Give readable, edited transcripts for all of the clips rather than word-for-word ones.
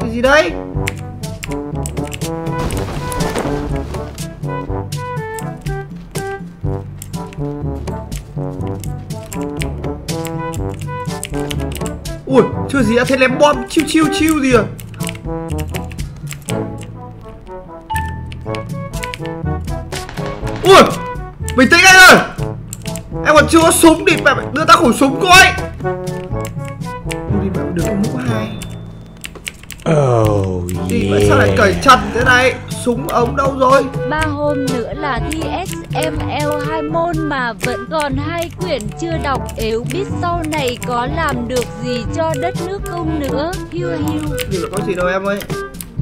Cái gì đấy? Ui, chưa gì đã thấy lém bom chiêu chiêu chiêu gì à? Ui, bình tĩnh anh ơi. Em còn chưa có súng thì mẹ đưa ta khẩu súng coi. Ui, mẹ được cái mũ 2. Thì vậy sao lại cởi chặt thế này? Súng ống đâu rồi? 3 hôm nữa là thi SML 2 môn mà vẫn còn 2 quyển chưa đọc. Nếu biết sau này có làm được gì cho đất nước không nữa. Hiu hiu. Nhưng mà có gì đâu em ơi.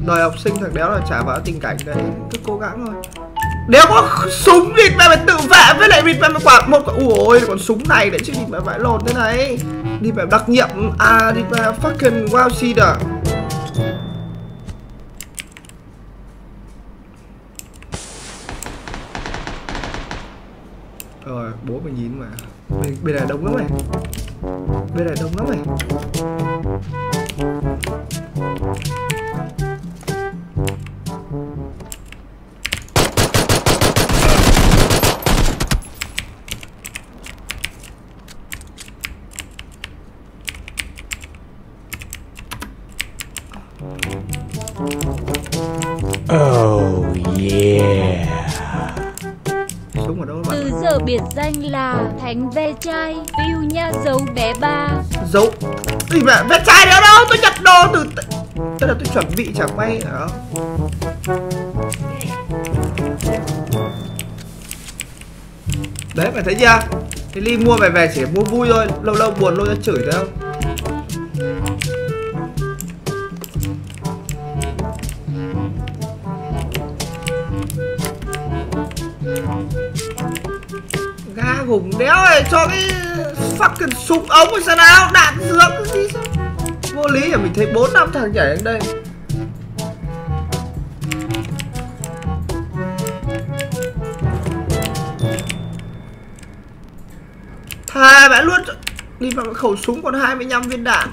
Đời học sinh thật đéo là chả vào tình cảnh đấy. Cứ cố gắng thôi. Nếu có súng thì mày phải tự vệ. Với lại mình phải một quả. Ui còn súng này đấy chứ, mình phải vãi lồn thế này. Đi phải đặc nhiệm. À đi phải fucking wow seed à. Rồi, bố mình nhìn mà. Bên này đông lắm này. Bên này đông lắm này. Biệt danh là Thánh Ve Chai, yêu nha dấu bé ba. Dấu? Gì mà ve chai nữa đâu, tôi nhặt đồ từ... Tức là tôi chuẩn bị chẳng may hả? Đấy, mày thấy chưa? Cái ly mua mày về chỉ mua vui thôi, lâu lâu buồn lôi ra chửi thôi không? Hùng đéo này cho cái fucking súng ống hay sao nào, đạn dược gì sao vô lý nhỉ? Mình thấy 4-5 thằng nhảy đến đây. Thề mẹ luôn, đi vào khẩu súng còn 25 viên đạn.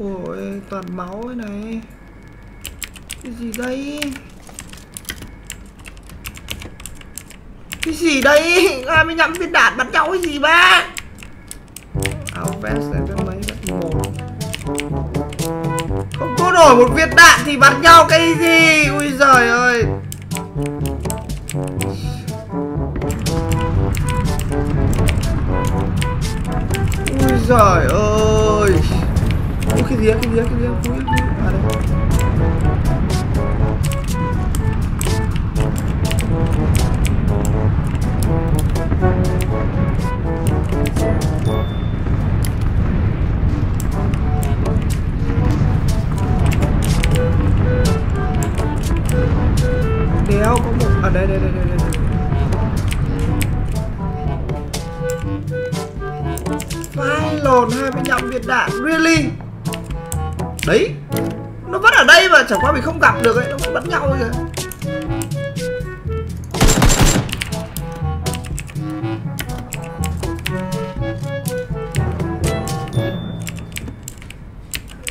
Ôi toàn máu thế này. Cái gì đây? Cái gì đấy? 25 viên đạn bắn nhau cái gì ba? Áo vest này vest mấy vest 1. Không có nổi một viên đạn thì bắn nhau cái gì? Ui giời ơi. Ui giời ơi. Ui cái gì á, cái gì á, cái gì á. Ui, à đây. Đéo có một ở đây đây đây đây đây. Vai lồn 25 viên đạn, really? Đấy, nó vẫn ở đây mà chẳng qua mình không gặp được ấy, nó vẫn bắn nhau rồi.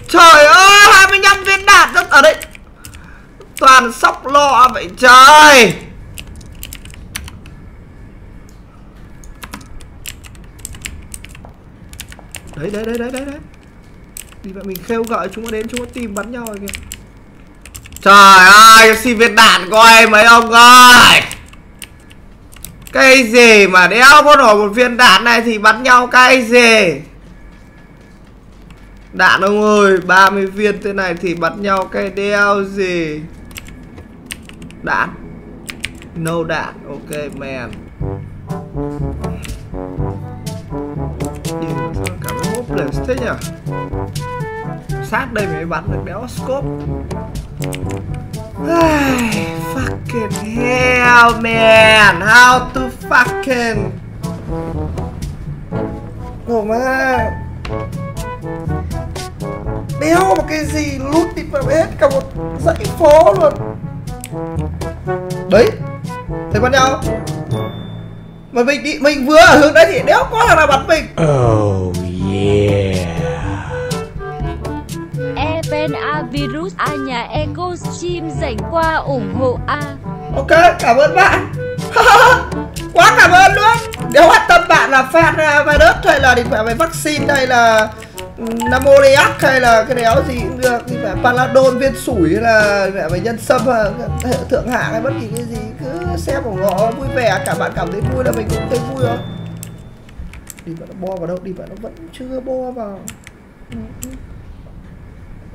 Trời ơi, 25 viên đạn rất ở đây. Toàn sóc lọ vậy trời. Đấy đấy đấy đấy đấy đấy. Vì vậy mình kêu gọi chúng nó đến, chúng nó tìm bắn nhau rồi kìa. Trời ơi, xin viên đạn coi mấy ông ơi. Cái gì mà đéo có nổi một viên đạn này thì bắn nhau cái gì? Đạn ông ơi, 30 viên thế này thì bắn nhau cái đeo gì? Đạn. No đạn, ok man. Nhìn sao cảm thấy hopeless thế nhở? Sát đây mới bắn được đéo scope. Fucking hell man, how to fucking. Đồ má. Đéo một cái gì lút đi vào hết cả một dãy phố luôn. Đấy, thấy bắn nhau. Mà mình đi, mình vừa ở hướng đấy thì đéo có thằng nào bắn mình. Oh yeah. chim rảnh qua ủng hộ a. Ok, cảm ơn bạn. Quá cảm ơn luôn. Nếu quan tâm bạn là fan virus hay là định phải về vaccine hay là Namoriac hay là cái đéo gì cũng được, thì phải Paladol viên sủi hay là phải nhân sâm thượng hạng hay bất kỳ cái gì, cứ xem của họ vui vẻ, cả bạn cảm thấy vui là mình cũng thấy vui rồi. Đi vào nó bo vào đâu, đi vào nó vẫn chưa bo vào.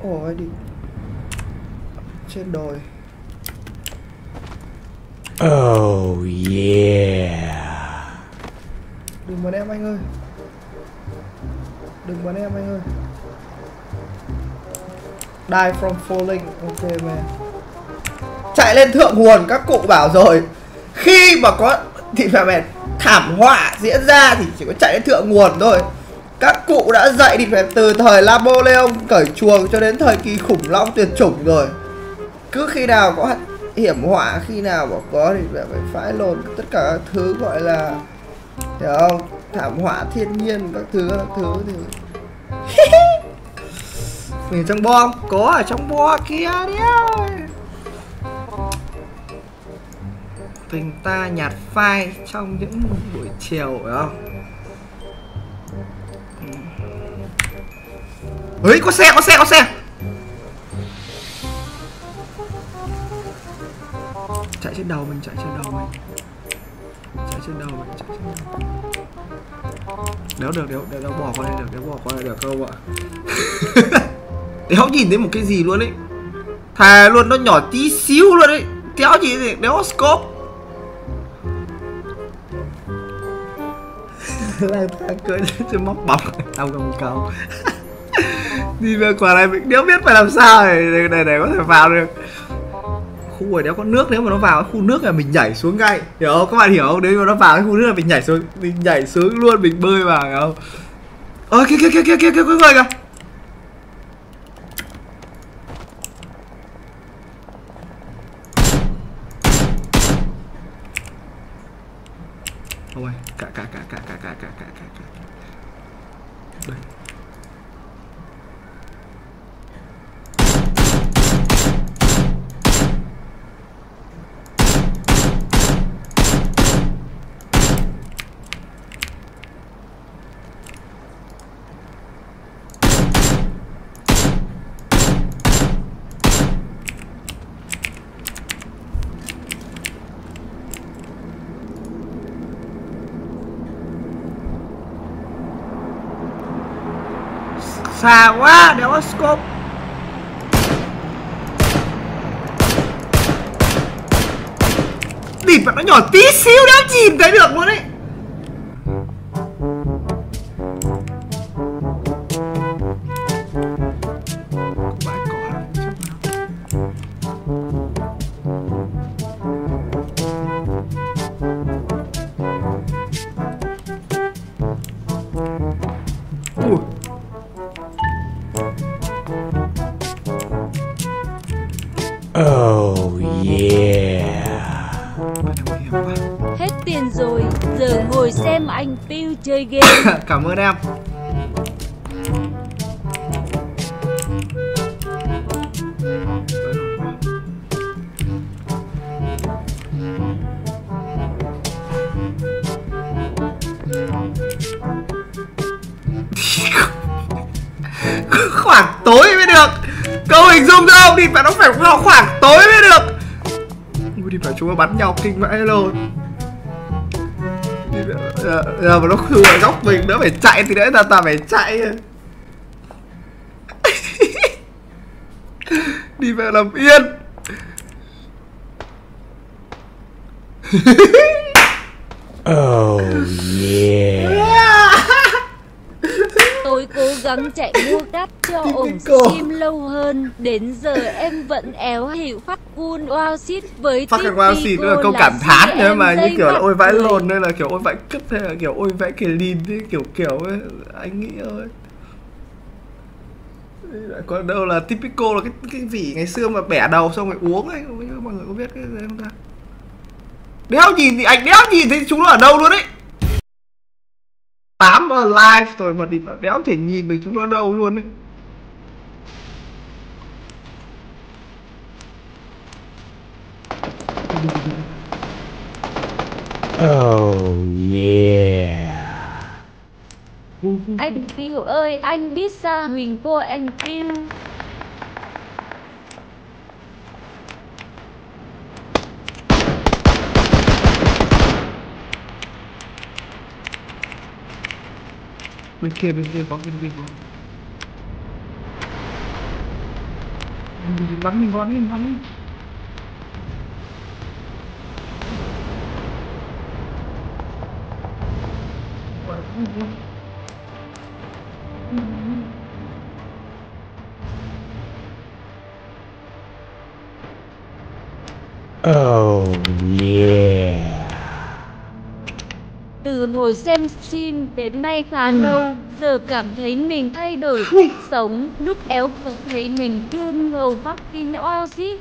Ôi đi trên đồi. Oh yeah. Đừng bắn em anh ơi. Đừng bắn em anh ơi. Die from falling. Ok man. Chạy lên thượng nguồn, các cụ bảo rồi. Khi mà có thì phải mệt thảm họa diễn ra thì chỉ có chạy đến thượng nguồn thôi. Các cụ đã dạy thì phải từ thời Napoleon cởi chuồng cho đến thời kỳ khủng long tuyệt chủng rồi. Cứ khi nào có hiểm họa, khi nào có thì phải phái lồn tất cả các thứ gọi là, hiểu không, thảm họa thiên nhiên các thứ thì mình trong bom, có ở trong bo kia đi ơi. Tình ta nhạt phai trong những buổi chiều, phải không? Ấy, có xe. Chạy trên đầu mình. Nếu bỏ qua đây được không ạ? Đéo nhìn thấy một cái gì luôn ấy. Thà luôn, nó nhỏ tí xíu luôn ấy. Đéo gì thì đéo scope. Lang thang cười trên móc bóng tao cầm cầu. Đi về quả này mình đéo biết phải làm sao để có thể vào được. Khu này đéo có nước, nếu mà nó vào cái khu nước là mình nhảy xuống ngay, hiểu không? Các bạn hiểu không? Nếu mà nó vào cái khu nước là mình nhảy xuống, luôn, mình bơi vào, hiểu không? Ơ kia quý người kìa. Ôi, cả. Đây. Xa quá, đéo có scope. Địt mà nó nhỏ tí xíu đéo nhìn thấy được luôn đấy. Oh yeah. Hết tiền rồi, giờ ngồi xem anh Piu chơi game. Cảm ơn em. Khoảng tối mới được. Câu hình dung không? Địt mẹ, nó phải vào khoảng tối mới được. Ui, địt mẹ, chúng nó bắn nhau kinh vãi luôn. Giờ mà nó khử ở góc mình, nó phải chạy thì đấy, ta phải chạy. Đi về làm yên. Oh yeah, yeah. Tôi cố gắng chạy mua cáp cho ổn stream lâu hơn. Đến giờ em vẫn éo hiệu phát cool wow shit với phát wow shit là câu cảm thán nữa mà, như kiểu là ôi vãi lồn hay là kiểu ôi vãi cứt hay là kiểu ôi vãi kề lìn thế kiểu ấy. Anh nghĩ ơi, còn đâu là typical là cái vỉ ngày xưa mà bẻ đầu xong rồi uống ấy, mọi người có biết cái gì không ta? Đéo nhìn thì anh đéo nhìn thấy chúng nó ở đâu luôn ấy. 8 live rồi mà địt đéo không thể nhìn được chúng nó đâu luôn đấy. Oh yeah. Anh Phiêu ơi, anh biết xa hình của anh Phiêu. Bên kia có cái gì mình bắn mình bắn. Oh yeah. Từ hồi xem stream đến nay phán đâu, giờ cảm thấy mình thay đổi cuộc sống, lúc éo và thấy mình thương ngầu vắc kinh oasis.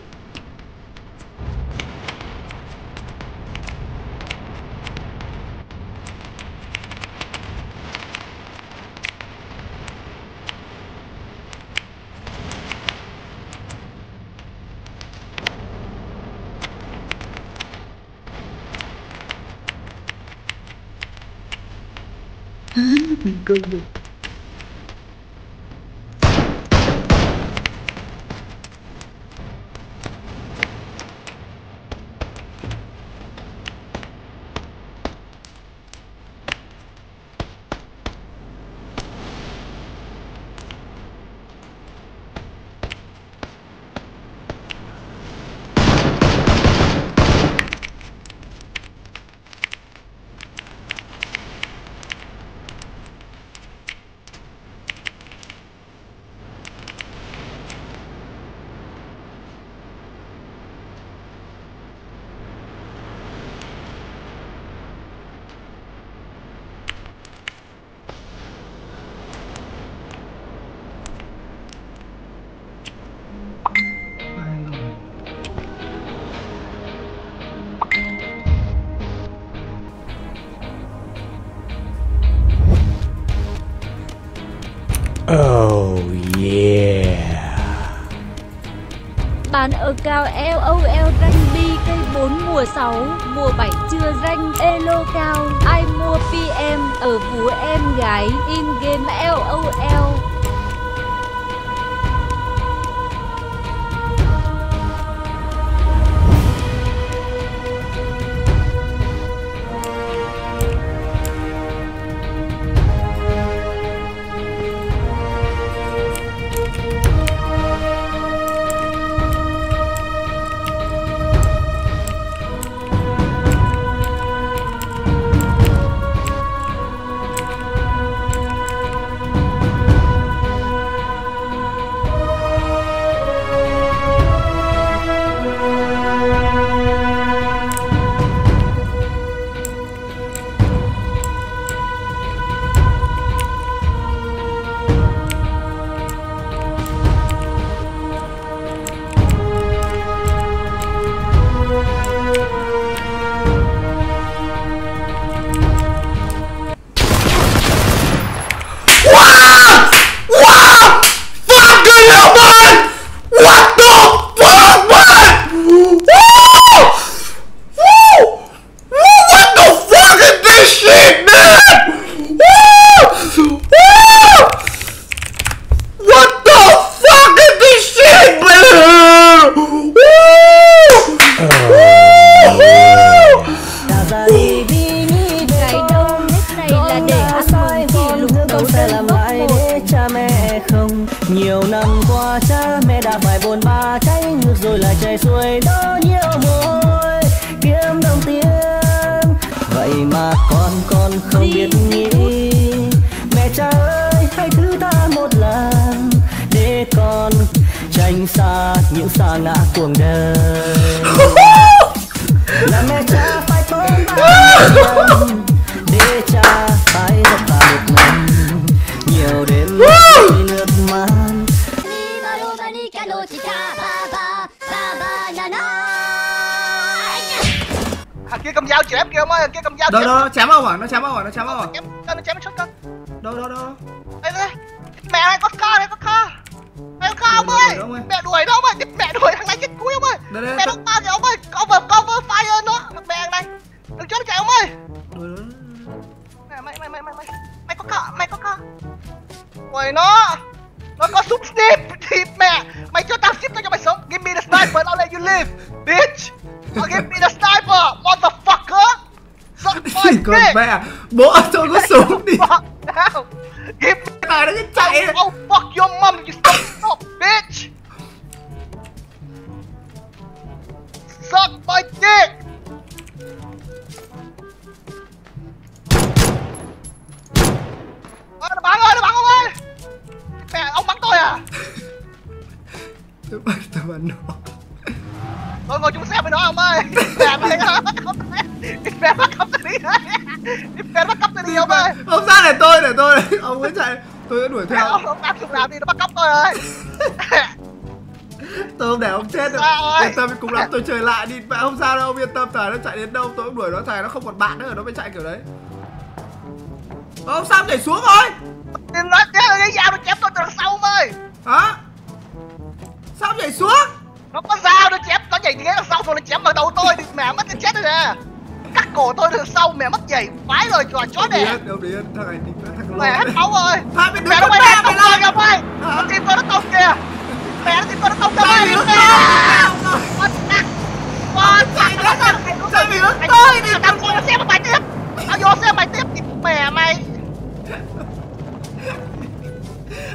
Good. Oh yeah. Bán ở cao LOL danh đi cây 4 mùa 6, mùa 7 chưa danh elo cao. Ai mua PM ở vú em gái in game LOL. Mẹ đuổi nó mà, mẹ đuổi thằng này chết cuối ông ơi. Mẹ nó qua kìa ông ơi, cover fire Mày có cọ. Mày nó có súng snip thì mẹ. Mày cho tao ship tao cho mày sống. Give me the sniper and I'll let you live, bitch. I'll give me the sniper, motherfucker. Suck my dick. Còn mẹ, bố tôi có súng đi. Give me mày nó cứ chạy. Oh fuck your mom, you stop, bitch. Suck my dick. Nó bắn ông ơi! Mẹ, ông bắn tôi à? Tôi bắn nó. Tôi ngồi chung xe với nó ông ơi! Mẹ mày nó bắt cắp tôi đi! Mẹ bắt cắp tôi đi ông ơi! Ông ra để tôi! Ông cứ chạy! Tôi cứ đuổi theo! Ông làm chụp làm đi, nó bắt cắp tôi ơi! Tôi không để ông chết được! Yên tâm cùng lắm tôi chơi lại đi! Mẹ không sao đâu, ông yên tâm! Thằng nó chạy đến đâu tôi cũng đuổi nó, thằng nó không còn bạn nữa, nó mới chạy kiểu đấy! Ông sao nhảy xuống rồi? Đừng nói thế rồi, cái dao nó chém tôi từ đằng sau ông ơi. Hả? Sao nhảy xuống? Nó có dao nó chém, nó nhảy từ đằng sau rồi nó chém vào đầu tôi thì mẹ mất cái chết rồi nè. Cắt cổ tôi từ đằng sau mẹ mất nhảy vãi rồi trò chó nè. Mẹ hết máu rồi. Mẹ nó quay hết tông tôi kìa mày. Nó tìm tôi nó tông kìa. Mẹ nó tìm tôi nó tông kìa mày. Sao bị lướt tôi đi. Tao vô xe mày tiếp. Tao vô xe mày tiếp thì mẹ mày.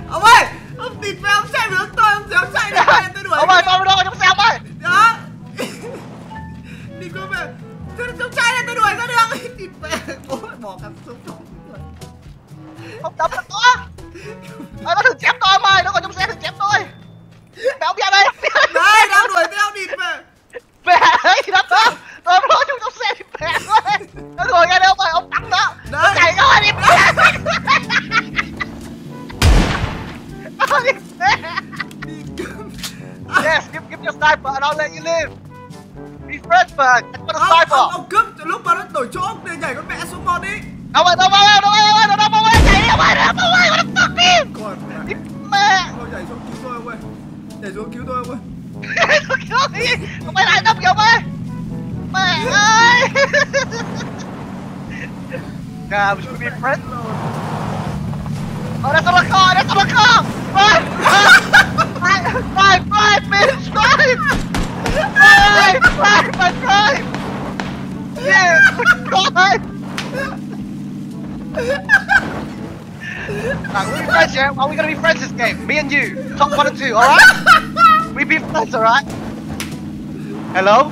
Ông ơi, ông tịt mẹ, ông chạy với tôi, ông dám chạy đi, tôi đuổi. Ông ơi, tôi đâu có trong xe ông ơi. Đó. Tịt cô mẹ, tôi chạy đi, tôi đuổi ra được. Tịt mẹ, bố bỏ cặp xuống tôi. Ông đấm nó. Ơi, nó thử chém tôi ông ơi, nó còn trong xe thử chém tôi. Mẹ ông ra đây. Đấy, đang đuổi theo tịt mẹ. Mẹ ấy, nó không. Tôi không nói chung trong xe thì mẹ ơi. Nó ngồi ra đây ông ơi, ông đấm nó. Nó chạy ra đi mẹ. Yes, give me a sniper and I'll let you live. Be friends first, I want a sniper. Ông cướp lúc mà nó đổi chỗ ông để nhảy con mẹ xuống con đi. Đâu ơi, chạy đi ông ơi, what the fuck đi. Còn mẹ. Thôi nhảy xuống cứu tôi ông ơi. Nhảy xuống cứu tôi ông ơi. Cứu đi, ông quay lại đâm kìa ông ơi. Mẹ ơi. God, we should be friends. Oh, that's on the car! Drive, bitch! Yeah, drive! Right, we'll be friends, yeah? Are we gonna be friends this game? Me and you, top 1 and 2, alright? We be friends, alright? Hello?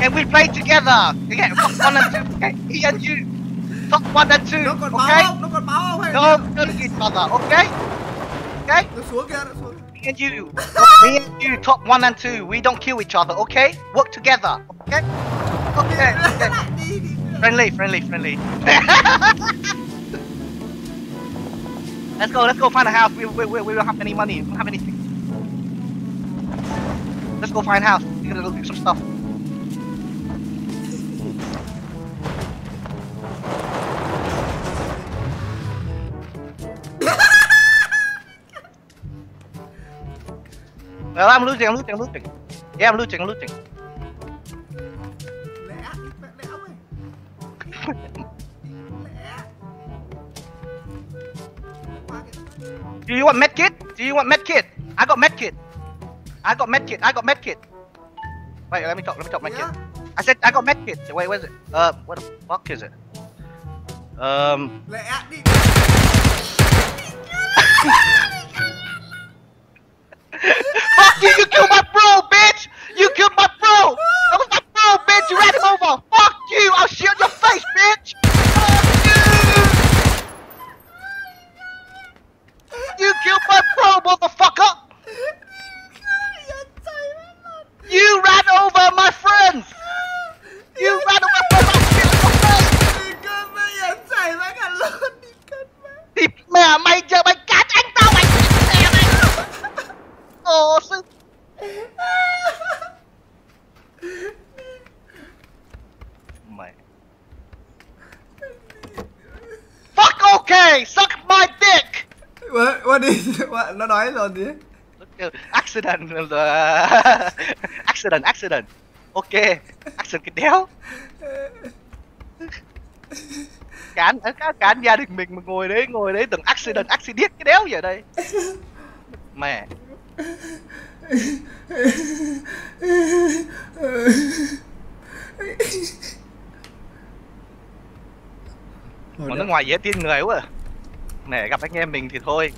Can we play together? Yeah, top 1 and 2, okay? Me and you. Top 1 and 2, okay? No, don't each other, okay? Okay? Me and you. Me and you, top 1 and 2. We don't kill each other, okay? Work together, okay? Okay. Friendly. Let's go find a house. We don't have any money. We don't have anything. Let's go find a house. We're gonna do some stuff. Well, I'm looting. Yeah, I'm looting. Do you want medkit? I got medkit. Wait, let me talk medkit. Yeah. I said I got medkit. Wait, where's it? What the fuck is it? Fuck you! You killed my bro, bitch! You killed my bro! That was my bro, bitch! You ran him over! Fuck you! I'll shit on your face, bitch! Fuck you! You killed my bro, motherfucker! You ran over my friends! You ran over my friends! Nó nói rồi gì? Accident. Ok, accident cái đéo. cản gia đình mình mà ngồi đấy từng accident cái đéo vậy đây mẹ. Ở nước ngoài dễ tin người quá à. Mẹ gặp anh em mình thì thôi.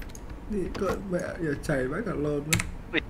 Đi cơn mẹ giờ chảy vãi cả lồn luôn.